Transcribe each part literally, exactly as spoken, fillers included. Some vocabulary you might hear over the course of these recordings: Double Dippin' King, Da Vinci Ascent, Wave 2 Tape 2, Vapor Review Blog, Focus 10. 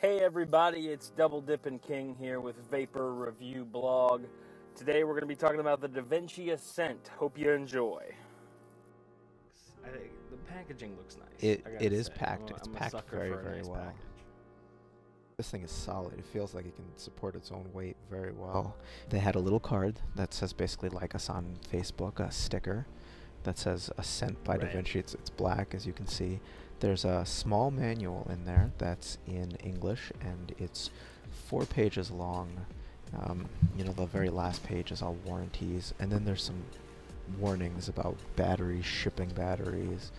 Hey everybody, it's Double Dippin' King here with Vapor Review Blog. Today we're going to be talking about the Da Vinci Ascent. Hope you enjoy. I think the packaging looks nice. It, it is packed. It's packed very, very well. This thing is solid. It feels like it can support its own weight very well. They had a little card that says basically like us on Facebook, a sticker that says Ascent by Da Vinci. It's, it's black, as you can see. There's a small manual in there that's in English, and it's four pages long. Um, you know, the very last page is all warranties, and then there's some warnings about batteries, shipping batteries.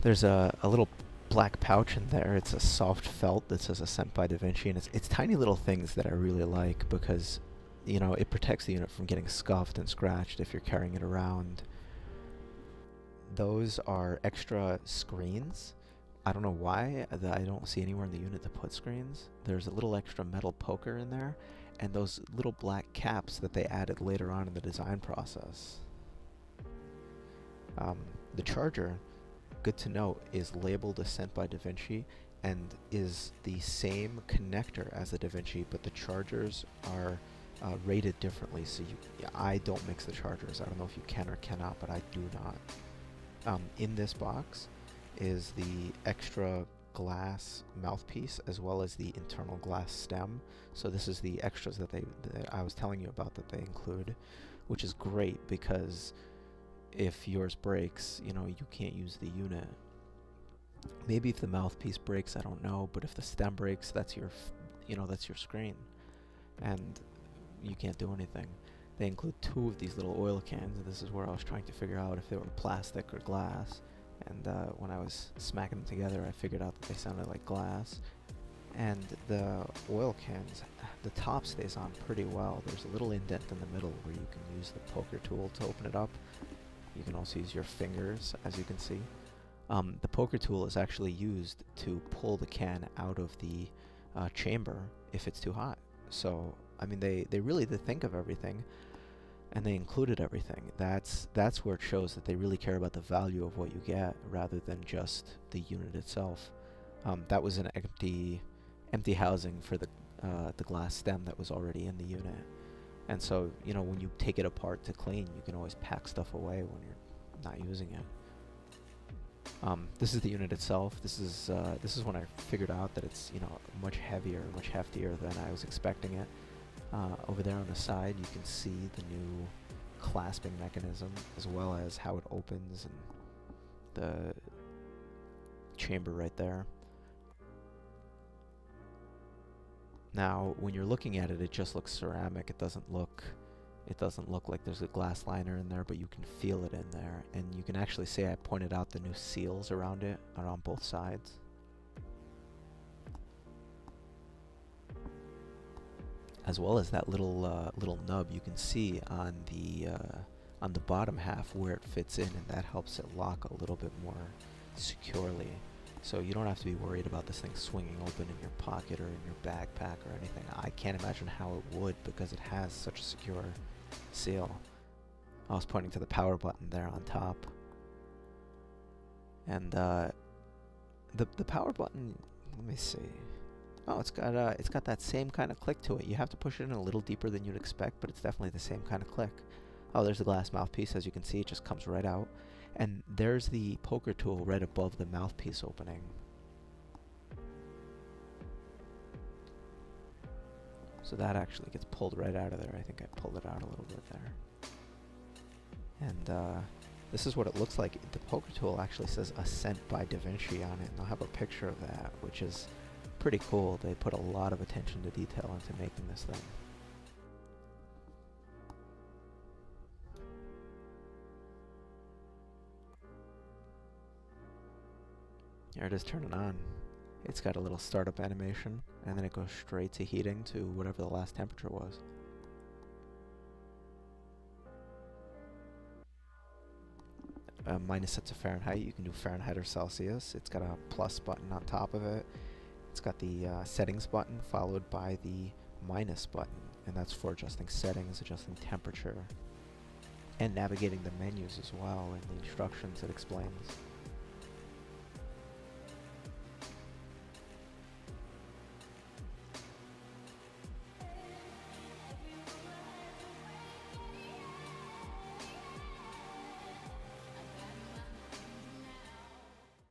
There's a, a little black pouch in there. It's a soft felt that says Ascent by Da Vinci, and it's, it's tiny little things that I really like because, you know, it protects the unit from getting scuffed and scratched if you're carrying it around. Those are extra screens. I don't know why that I don't see anywhere in the unit to put screens. There's a little extra metal poker in there, and those little black caps that they added later on in the design process. Um, the charger, good to note, is labeled Ascent by Da Vinci and is the same connector as the Da Vinci, but the chargers are uh, rated differently. So you, I don't mix the chargers. I don't know if you can or cannot, but I do not. Um, in this box is the extra glass mouthpiece as well as the internal glass stem. So this is the extras that they that I was telling you about that they include, which is great because if yours breaks, you know, you can't use the unit. Maybe if the mouthpiece breaks, I don't know, but if the stem breaks, that's your f you know that's your screen and you can't do anything. They include two of these little oil cans, and this is where I was trying to figure out if they were plastic or glass. And uh, when I was smacking them together, I figured out that they sounded like glass. And the oil cans, the top stays on pretty well. There's a little indent in the middle where you can use the poker tool to open it up. You can also use your fingers, as you can see. Um, the poker tool is actually used to pull the can out of the uh, chamber if it's too hot. So, I mean, they, they really did think of everything, and they included everything. That's, that's where it shows that they really care about the value of what you get rather than just the unit itself. Um, that was an empty, empty housing for the, uh, the glass stem that was already in the unit. And so, you know, when you take it apart to clean, you can always pack stuff away when you're not using it. Um, this is the unit itself. This is, uh, this is when I figured out that it's, you know, much heavier, much heftier than I was expecting it. Uh, over there on the side, you can see the new clasping mechanism, as well as how it opens and the chamber right there. Now, when you're looking at it, it just looks ceramic. It doesn't look, it doesn't look like there's a glass liner in there, but you can feel it in there, and you can actually see I pointed out the new seals around it, around both sides. As well as that little uh, little nub you can see on the uh, on the bottom half where it fits in, and that helps it lock a little bit more securely. So you don't have to be worried about this thing swinging open in your pocket or in your backpack or anything. I can't imagine how it would because it has such a secure seal. I was pointing to the power button there on top, and uh, the the power button. Let me see. Oh, it's got uh, it's got that same kind of click to it. You have to push it in a little deeper than you'd expect, but it's definitely the same kind of click. Oh, there's the glass mouthpiece. As you can see, it just comes right out. And there's the poker tool right above the mouthpiece opening. So that actually gets pulled right out of there. I think I pulled it out a little bit there. And uh, this is what it looks like. The poker tool actually says Ascent by Da Vinci on it, and I'll have a picture of that, which is pretty cool. They put a lot of attention to detail into making this thing. There it is turning on. It's got a little startup animation, and then it goes straight to heating to whatever the last temperature was. Uh, minus sets of Fahrenheit. You can do Fahrenheit or Celsius. It's got a plus button on top of it. It's got the uh, settings button followed by the minus button, and that's for adjusting settings, adjusting temperature, and navigating the menus as well and the instructions it explains.